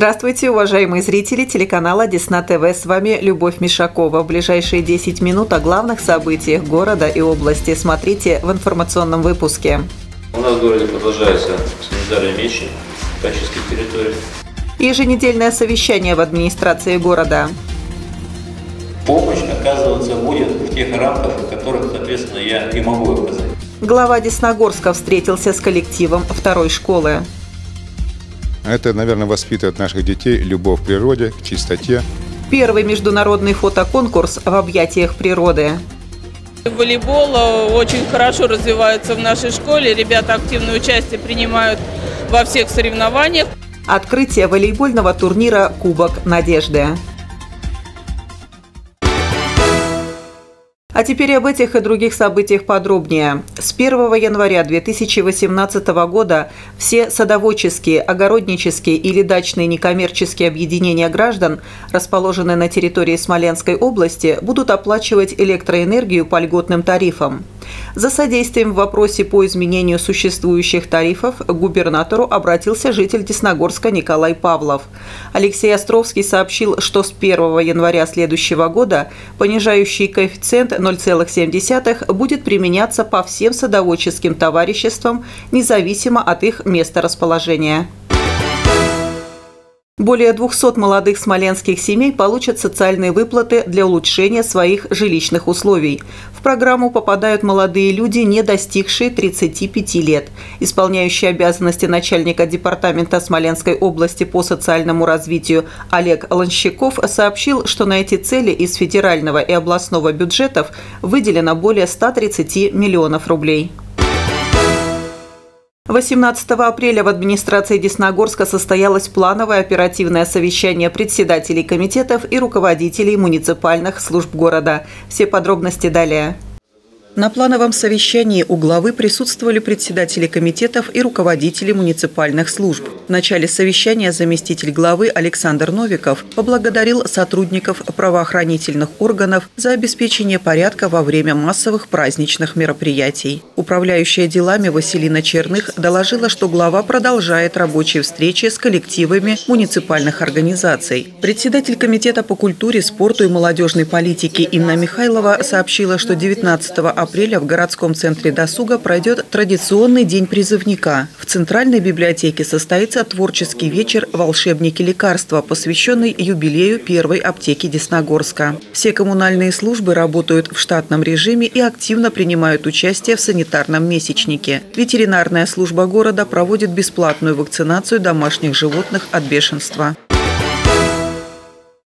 Здравствуйте, уважаемые зрители телеканала Десна ТВ. С вами Любовь Мишакова. В ближайшие 10 минут о главных событиях города и области смотрите в информационном выпуске. У нас в городе продолжается санитарные мечи, очистка территории. Еженедельное совещание в администрации города. Помощь оказываться будет в тех рамках, в которых, соответственно, я и могу оказать. Глава Десногорска встретился с коллективом второй школы. Это, наверное, воспитывает наших детей любовь к природе, к чистоте. Первый международный фотоконкурс в объятиях природы. Волейбол очень хорошо развивается в нашей школе. Ребята активное участие принимают во всех соревнованиях. Открытие волейбольного турнира «Кубок Надежды». А теперь об этих и других событиях подробнее. С 1 января 2018 года все садоводческие, огороднические или дачные некоммерческие объединения граждан, расположенные на территории Смоленской области, будут оплачивать электроэнергию по льготным тарифам. За содействием в вопросе по изменению существующих тарифов к губернатору обратился житель Десногорска Николай Павлов. Алексей Островский сообщил, что с 1 января следующего года понижающий коэффициент 0,7 будет применяться по всем садоводческим товариществам, независимо от их места расположения. Более 200 молодых смоленских семей получат социальные выплаты для улучшения своих жилищных условий. В программу попадают молодые люди, не достигшие 35 лет. Исполняющий обязанности начальника департамента Смоленской области по социальному развитию Олег Ланщиков сообщил, что на эти цели из федерального и областного бюджетов выделено более 130 миллионов рублей. 18 апреля в администрации Десногорска состоялось плановое оперативное совещание председателей комитетов и руководителей муниципальных служб города. Все подробности далее. На плановом совещании у главы присутствовали председатели комитетов и руководители муниципальных служб. В начале совещания заместитель главы Александр Новиков поблагодарил сотрудников правоохранительных органов за обеспечение порядка во время массовых праздничных мероприятий. Управляющая делами Василина Черных доложила, что глава продолжает рабочие встречи с коллективами муниципальных организаций. Председатель комитета по культуре, спорту и молодежной политике Инна Михайлова сообщила, что 19 апреля в городском центре досуга пройдет традиционный день призывника. В Центральной библиотеке состоится творческий вечер «Волшебники лекарства», посвященный юбилею первой аптеки Десногорска. Все коммунальные службы работают в штатном режиме и активно принимают участие в санитарном месячнике. Ветеринарная служба города проводит бесплатную вакцинацию домашних животных от бешенства.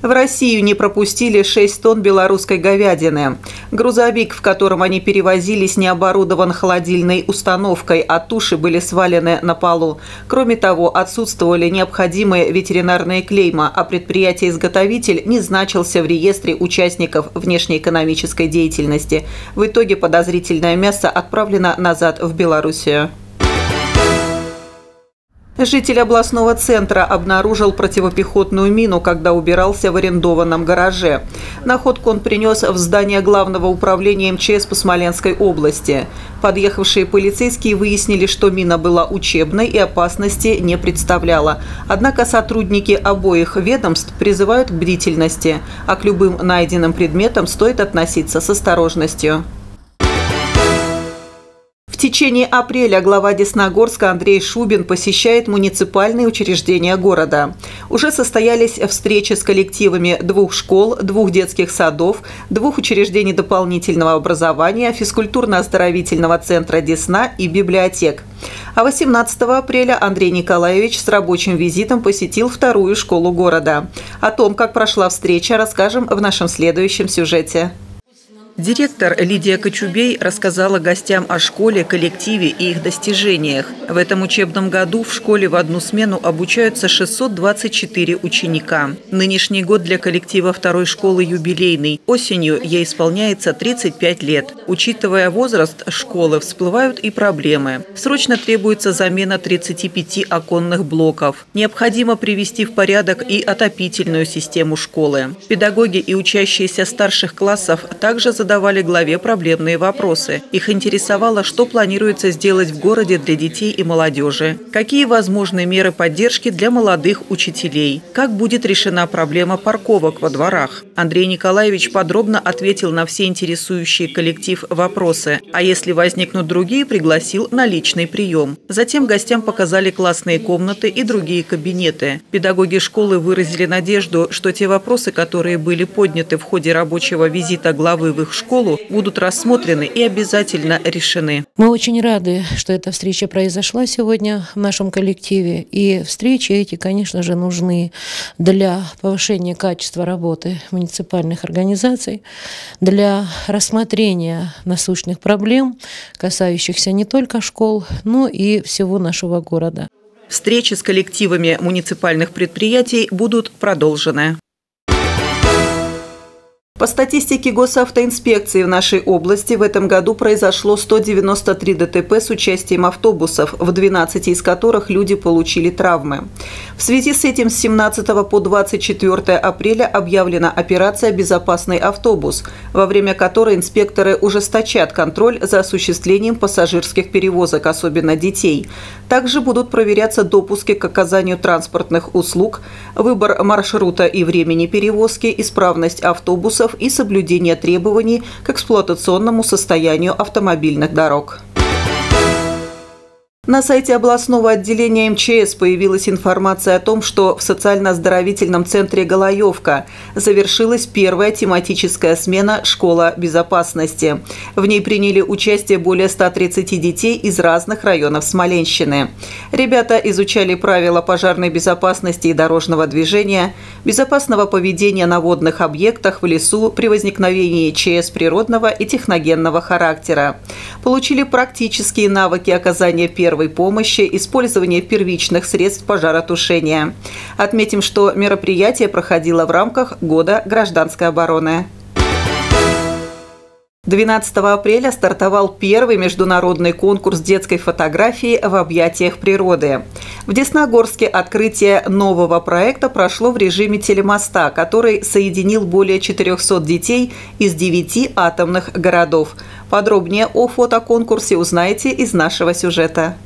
В Россию не пропустили 6 тонн белорусской говядины. Грузовик, в котором они перевозились, не оборудован холодильной установкой, а туши были свалены на полу. Кроме того, отсутствовали необходимые ветеринарные клейма, а предприятие-изготовитель не значился в реестре участников внешнеэкономической деятельности. В итоге подозрительное мясо отправлено назад в Белоруссию. Житель областного центра обнаружил противопехотную мину, когда убирался в арендованном гараже. Находку он принес в здание главного управления МЧС по Смоленской области. Подъехавшие полицейские выяснили, что мина была учебной и опасности не представляла. Однако сотрудники обоих ведомств призывают к бдительности, а к любым найденным предметам стоит относиться с осторожностью. В течение апреля глава Десногорска Андрей Шубин посещает муниципальные учреждения города. Уже состоялись встречи с коллективами 2 школ, 2 детских садов, 2 учреждений дополнительного образования, физкультурно-оздоровительного центра Десна и библиотек. А 18 апреля Андрей Николаевич с рабочим визитом посетил 2-ю школу города. О том, как прошла встреча, расскажем в нашем следующем сюжете. Директор Лидия Кочубей рассказала гостям о школе, коллективе и их достижениях. В этом учебном году в школе в одну смену обучаются 624 ученика. Нынешний год для коллектива 2-й школы юбилейный. Осенью ей исполняется 35 лет. Учитывая возраст школы, всплывают и проблемы. Срочно требуется замена 35 оконных блоков. Необходимо привести в порядок и отопительную систему школы. Педагоги и учащиеся старших классов также задают задавали главе проблемные вопросы. Их интересовало, что планируется сделать в городе для детей и молодежи, какие возможны меры поддержки для молодых учителей, как будет решена проблема парковок во дворах. Андрей Николаевич подробно ответил на все интересующие коллектив вопросы, а если возникнут другие, пригласил на личный прием. Затем гостям показали классные комнаты и другие кабинеты. Педагоги школы выразили надежду, что те вопросы, которые были подняты в ходе рабочего визита главы в их школу, будут рассмотрены и обязательно решены. Мы очень рады, что эта встреча произошла сегодня в нашем коллективе. И встречи эти, конечно же, нужны для повышения качества работы муниципальных организаций, для рассмотрения насущных проблем, касающихся не только школ, но и всего нашего города. Встречи с коллективами муниципальных предприятий будут продолжены. По статистике госавтоинспекции в нашей области в этом году произошло 193 ДТП с участием автобусов, в 12 из которых люди получили травмы. В связи с этим с 17 по 24 апреля объявлена операция «Безопасный автобус», во время которой инспекторы ужесточат контроль за осуществлением пассажирских перевозок, особенно детей. Также будут проверяться допуски к оказанию транспортных услуг, выбор маршрута и времени перевозки, исправность автобусов и соблюдение требований к эксплуатационному состоянию автомобильных дорог. На сайте областного отделения МЧС появилась информация о том, что в социально-оздоровительном центре «Голоевка» завершилась первая тематическая смена «Школа безопасности». В ней приняли участие более 130 детей из разных районов Смоленщины. Ребята изучали правила пожарной безопасности и дорожного движения, безопасного поведения на водных объектах, в лесу при возникновении ЧС природного и техногенного характера. Получили практические навыки оказания первой помощи, использование первичных средств пожаротушения. Отметим, что мероприятие проходило в рамках года гражданской обороны. 12 апреля стартовал первый международный конкурс детской фотографии в объятиях природы. В Десногорске открытие нового проекта прошло в режиме телемоста, который соединил более 400 детей из 9 атомных городов. Подробнее о фотоконкурсе узнаете из нашего сюжета.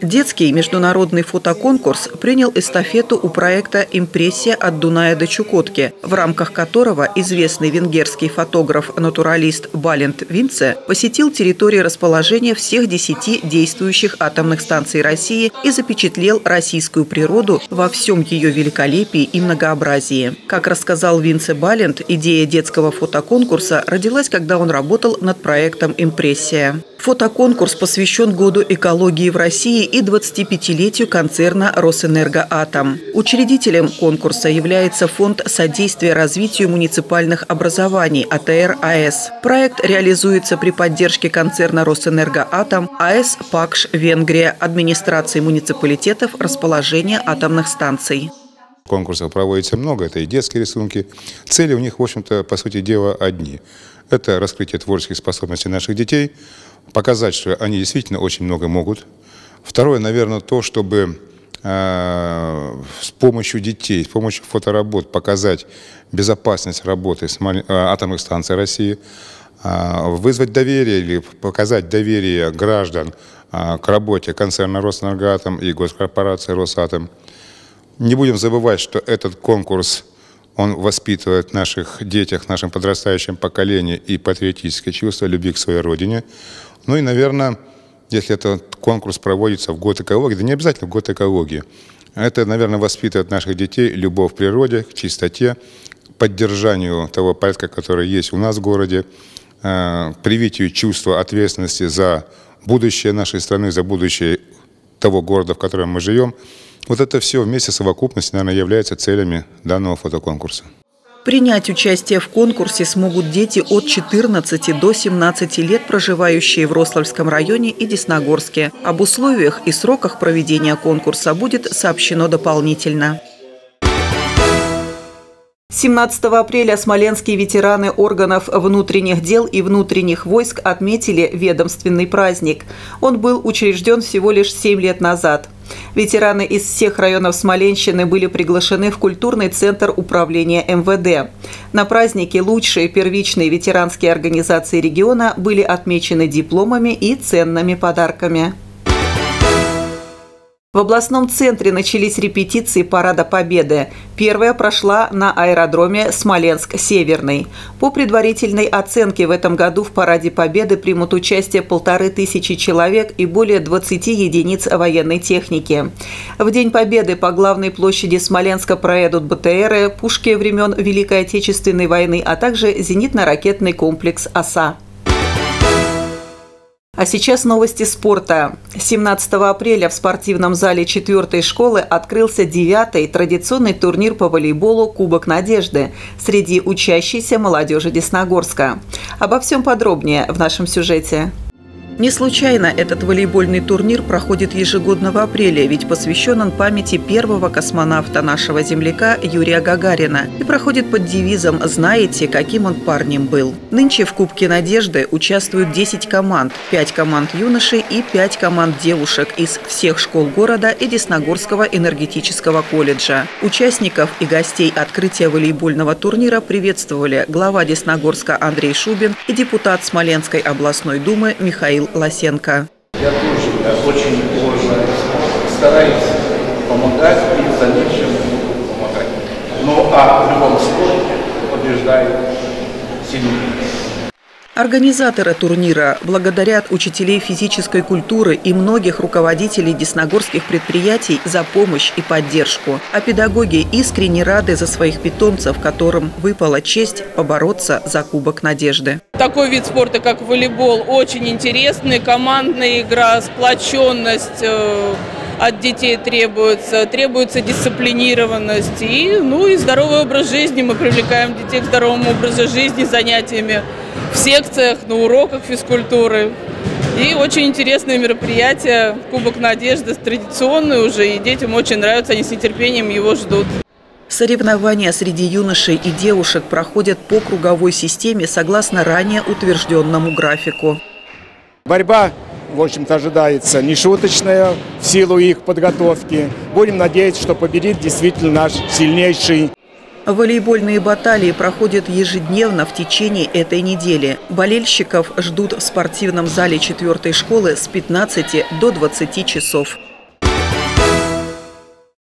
Детский международный фотоконкурс принял эстафету у проекта «Импрессия от Дуная до Чукотки», в рамках которого известный венгерский фотограф-натуралист Балент Винце посетил территории расположения всех 10 действующих атомных станций России и запечатлел российскую природу во всем ее великолепии и многообразии. Как рассказал Винце Балент, идея детского фотоконкурса родилась, когда он работал над проектом «Импрессия». Фотоконкурс посвящен году экологии в России и 25-летию концерна «Росэнергоатом». Учредителем конкурса является Фонд содействия развитию муниципальных образований АТР АЭС. Проект реализуется при поддержке концерна «Росэнергоатом», АЭС «Пакш», Венгрия, администрации муниципалитетов расположения атомных станций. Конкурсов проводится много, это и детские рисунки. Цели у них, в общем-то, по сути дела, одни. Это раскрытие творческих способностей наших детей, показать, что они действительно очень много могут. Второе, наверное, то, чтобы с помощью детей, с помощью фоторабот показать безопасность работы атомных станций России, вызвать доверие или показать доверие граждан к работе концерна «Росэнергоатом» и госкорпорации «Росатом». Не будем забывать, что этот конкурс, он воспитывает в наших детях, в нашем подрастающем поколении и патриотическое чувство любви к своей родине. Ну и, наверное, если этот конкурс проводится в год экологии, да не обязательно в год экологии, это, наверное, воспитывает наших детей любовь к природе, к чистоте, к поддержанию того порядка, который есть у нас в городе, к привитию чувства ответственности за будущее нашей страны, за будущее того города, в котором мы живем. Вот это все вместе, совокупность, наверное, является целями данного фотоконкурса. Принять участие в конкурсе смогут дети от 14 до 17 лет, проживающие в Рославском районе и Десногорске. Об условиях и сроках проведения конкурса будет сообщено дополнительно. 17 апреля смоленские ветераны органов внутренних дел и внутренних войск отметили ведомственный праздник. Он был учрежден всего лишь 7 лет назад. Ветераны из всех районов Смоленщины были приглашены в культурный центр управления МВД. На празднике лучшие первичные ветеранские организации региона были отмечены дипломами и ценными подарками. В областном центре начались репетиции Парада Победы. Первая прошла на аэродроме Смоленск-Северный. По предварительной оценке в этом году в Параде Победы примут участие 1500 человек и более 20 единиц военной техники. В День Победы по главной площади Смоленска проедут БТРы, пушки времен Великой Отечественной войны, а также зенитно-ракетный комплекс «Оса». А сейчас новости спорта. 17 апреля в спортивном зале 4-й школы открылся 9-й традиционный турнир по волейболу «Кубок Надежды» среди учащейся молодежи Десногорска. Обо всем подробнее в нашем сюжете. Не случайно этот волейбольный турнир проходит ежегодно в апреле, ведь посвящен он памяти первого космонавта нашего земляка Юрия Гагарина и проходит под девизом «Знаете, каким он парнем был». Нынче в Кубке Надежды участвуют 10 команд, 5 команд юношей и 5 команд девушек из всех школ города и Десногорского энергетического колледжа. Участников и гостей открытия волейбольного турнира приветствовали глава Десногорска Андрей Шубин и депутат Смоленской областной думы Михаил Лосенко. Я тоже очень уважаю, стараюсь помогать и в дальнейшем буду помогать. Ну а в любом спорте побеждает сильный. Организаторы турнира благодарят учителей физической культуры и многих руководителей десногорских предприятий за помощь и поддержку. А педагоги искренне рады за своих питомцев, которым выпала честь побороться за Кубок Надежды. Такой вид спорта, как волейбол, очень интересный. Командная игра, сплоченность от детей требуется дисциплинированность. И здоровый образ жизни. Мы привлекаем детей к здоровому образу жизни занятиями в секциях, на уроках физкультуры. И очень интересное мероприятие «Кубок Надежды», традиционное уже, и детям очень нравится, они с нетерпением его ждут. Соревнования среди юношей и девушек проходят по круговой системе согласно ранее утвержденному графику. Борьба, в общем-то, ожидается нешуточная в силу их подготовки. Будем надеяться, что победит действительно наш сильнейший. Волейбольные баталии проходят ежедневно в течение этой недели. Болельщиков ждут в спортивном зале 4-й школы с 15 до 20 часов.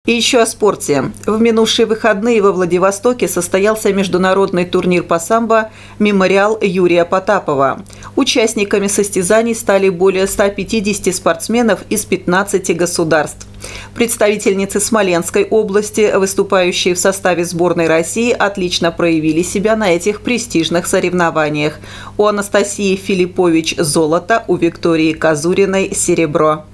И еще о спорте. В минувшие выходные во Владивостоке состоялся международный турнир по самбо «Мемориал Юрия Потапова». Участниками состязаний стали более 150 спортсменов из 15 государств. Представительницы Смоленской области, выступающие в составе сборной России, отлично проявили себя на этих престижных соревнованиях. У Анастасии Филиппович золото, у Виктории Казуриной серебро.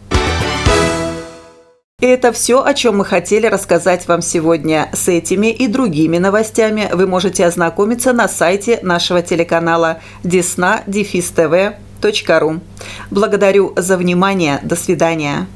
И это все, о чем мы хотели рассказать вам сегодня. С этими и другими новостями вы можете ознакомиться на сайте нашего телеканала desna-tv.ru. Благодарю за внимание. До свидания.